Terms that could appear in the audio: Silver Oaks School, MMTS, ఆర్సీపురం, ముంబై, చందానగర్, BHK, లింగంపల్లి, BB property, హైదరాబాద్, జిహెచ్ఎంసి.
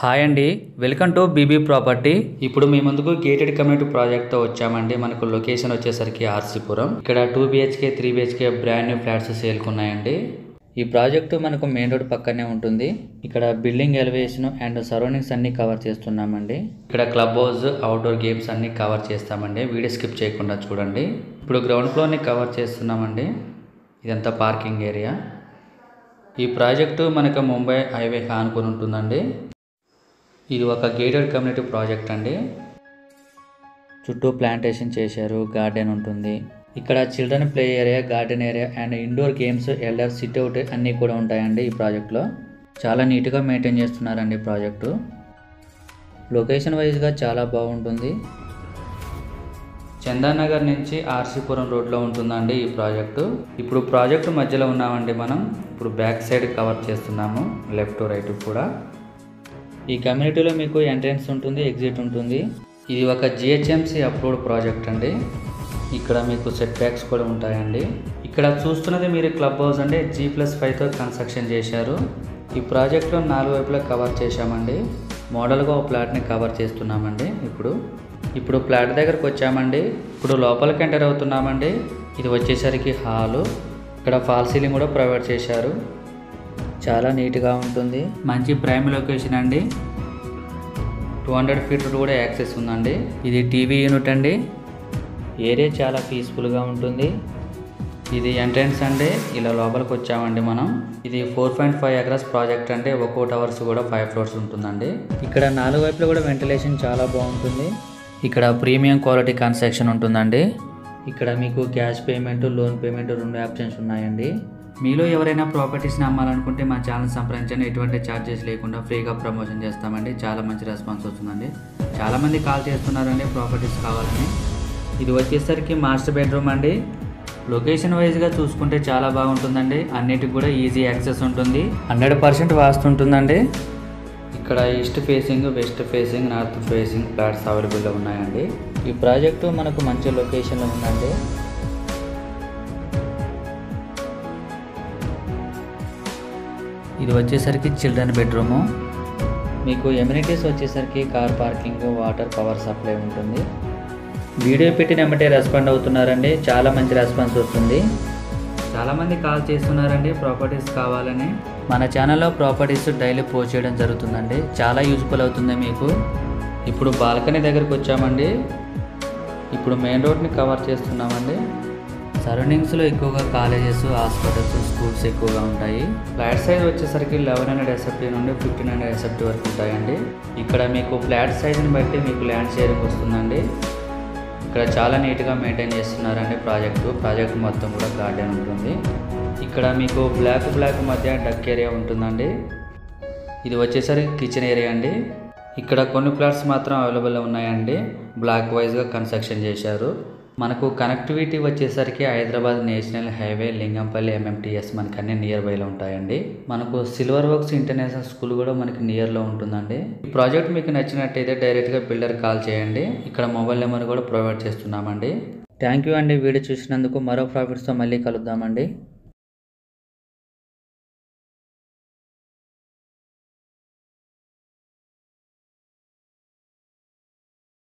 हाय अंडी welcome to बीबी property इप्पुडु मी मुंदुकु गेटेड कम्युनिटी प्रोजेक्ट तो वच्चामंडी मनकु लोकेशन वच्चेसरिकी आरसीपुरम इक्कड 2 BHK 3 BHK brand new flats sale की उन्नायंडी ఈ ప్రాజెక్ట్ మనకు మెయిన్ రోడ్ పక్కనే ఉంటుంది ఇక్కడ బిల్డింగ్ ఎలివేషన్ అండ్ సరౌండింగ్స్ అన్ని కవర్ చేస్తున్నామండి ఇక్కడ క్లబ్ హౌస్ అవుట్‌డోర్ గేమ్స్ అన్ని కవర్ చేస్తామండి వీడియో స్కిప్ చేయకుండా చూడండి ఇప్పుడు గ్రౌండ్ ఫ్లోర్ ని కవర్ చేస్తున్నామండి ఇదంతా పార్కింగ్ ఏరియా ఈ ప్రాజెక్ట్ మనకు ముంబై హైవే కానుకొని ఉంటుందండి ఇది ఒక గేటెడ్ కమ్యూనిటీ ప్రాజెక్ట్ అండి చుట్టూ ప్లాంటేషన్ చేశారు గార్డెన్ ఉంటుంది ఇక్కడ children play area garden area and indoor games elder sit out అన్నీ కూడా ఉంటాయండి ఈ ప్రాజెక్ట్లో చాలా నీట్గా మెయింటైన్ చేస్తున్నారండి ప్రాజెక్టు లొకేషన్ వైజ్గా చాలా బాగుంటుంది చందానగర్ నుంచి ఆర్సీపురం రోడ్లో ఉంటుందండి ఈ ప్రాజెక్టు ఇప్పుడు ప్రాజెక్టు మధ్యలో ఉన్నామండి మనం ఇప్పుడు బ్యాక్ సైడ్ కవర్ చేస్తున్నాము లెఫ్ట్ రైట్ కూడా ఈ కమ్యూనిటీలో మీకు ఎంట్రన్స్ ఉంటుంది ఎగ్జిట్ ఉంటుంది ఇది ఒక జిహెచ్ఎంసి అప్రూవ్డ్ ప్రాజెక్ట్ అండి ఇక్కడ మీకు సెట్ బ్యాక్స్ కూడా ఉంటాయండి ఇక్కడ చూస్తున్నది మీరు క్లబ్ హౌస్ అంటే G+5తో కన్స్ట్రక్షన్ చేశారు ఈ ప్రాజెక్ట్లో 4 వైపులా కవర్ చేశామండి మోడల్గా ఒక ప్లాట్ని కవర్ చేస్తున్నామండి ఇప్పుడు ప్లాట్ దగ్గరికి వచ్చామండి ఇప్పుడు లోపలికి ఎంటర్ అవుతున్నామండి ఇది వచ్చేసరికి హాలు ఇక్కడ ఫాల్ సీలింగ్ కూడా ప్రొవైడ్ చేశారు చాలా నీట్గా ఉంటుంది మంచి ప్రైమ్ లొకేషన్ అండి 200 ఫీట్ కూడా యాక్సెస్ ఉందండి ఇది టీవీ యూనిట్ అండి ఏరియా చాలా పీస్ఫుల్గా ఉంటుంది ఇది ఎంట్రన్స్ అండి ఇలా లోపలికి వచ్చామండి మనం ఇది 4.5 ఎకర్స్ ప్రాజెక్ట్ అండి ఒక్కో టవర్స్ కూడా 5 ఫ్లోర్స్ ఉంటుందండి ఇక్కడ 4 వైపులా కూడా వెంటిలేషన్ చాలా బాగుంటుంది ఇక్కడ ప్రీమియం క్వాలిటీ కన్స్ట్రక్షన్ ఉంటుందండి ఇక్కడ మీకు cash payment loan payment 2 options ఉన్నాయండి మీలో ఎవరైనా ప్రాపర్టీస్ని అమ్మాలనుకుంటే మా ఛానల్ సంప్రదించండి ఎటువంటి ఛార్జెస్ లేకుండా ఫ్రీగా ప్రమోషన్ చేస్తామండి చాలా మంచి రెస్పాన్స్ వస్తుందండి చాలామంది కాల్ చేస్తున్నారండి ప్రాపర్టీస్ కావాలని ఇది వచ్చేసరికి మాస్టర్ బెడ్రూమ్ అండి లొకేషన్ వైజ్గా చూసుకుంటే చాలా బాగుంటుందండి అన్నిటికి కూడా ఈజీ యాక్సెస్ ఉంటుంది 100% వాస్తు ఉంటుందండి ఇక్కడ east facing west facing north facing flats అవైలబుల్లో ఉన్నాయండి ఈ ప్రాజెక్టు మనకు మంచి లొకేషన్లో ఉందండి ఇది వచ్చేసరికి చిల్డ్రన్ బెడ్రూము మీకు ఎమ్యూనిటీస్ వచ్చేసరికి car parking water power supply ఉంటుంది వీడియో పెట్టిన వెంటనే రెస్పాండ్ అవుతున్నారండి చాలా మంచి రెస్పాన్స్ వస్తుంది చాలామంది కాల్ చేస్తున్నారండి ప్రాపర్టీస్ కావాలని మన ఛానల్లో ప్రాపర్టీస్ డైలీ పోస్ట్ చేయడం జరుగుతుందండి చాలా యూజ్ఫుల్ అవుతుంది మీకు ఇప్పుడు బాల్కనీ దగ్గరికి వచ్చామండి ఇప్పుడు మెయిన్ రోడ్ని కవర్ చేస్తున్నామండి సరౌండింగ్స్లో ఎక్కువగా కాలేజెస్ హాస్పిటల్స్ స్కూల్స్ ఎక్కువగా ఉంటాయి ఫ్లాట్ సైజ్ వచ్చేసరికి 1170 నుండి 1570 వరకు ఉంటాయండి ఇక్కడ మీకు ఫ్లాట్ సైజ్ని బట్టి మీకు ల్యాండ్ షేరింగ్ వస్తుందండి ఇక్కడ చాలా నీట్గా మెయింటైన్ చేస్తున్నారండి ప్రాజెక్ట్ మొత్తం కూడా గార్డెన్ ఉంటుంది ఇక్కడ మీకు బ్లాక్ మధ్య డక్ ఏరియా ఉంటుందండి ఇది వచ్చేసరికి కిచెన్ ఏరియా అండి ఇక్కడ కొన్ని ప్లాట్స్ మాత్రం అవైలబుల్లో ఉన్నాయండి బ్లాక్ వైజ్గా కన్స్ట్రక్షన్ చేశారు మనకు కనెక్టివిటీ వచ్చేసరికి హైదరాబాద్ national highway లింగంపల్లి MMTS మనకు అన్ని నియర్ బైలో ఉంటాయండి మనకు సిల్వర్ ఓక్స్ ఇంటర్నేషనల్ స్కూల్ కూడా మనకి నియర్లో ఉంటుందండి ఈ ప్రాజెక్ట్ మీకు నచ్చినట్టయితే డైరెక్ట్గా బిల్డర్ కాల్ చేయండి ఇక్కడ మొబైల్ నెంబర్ కూడా ప్రొవైడ్ చేస్తున్నామండి థ్యాంక్ యూ అండి వీడియో చూసినందుకు మరో ప్రాఫిట్స్తో మళ్ళీ కలుద్దామండి.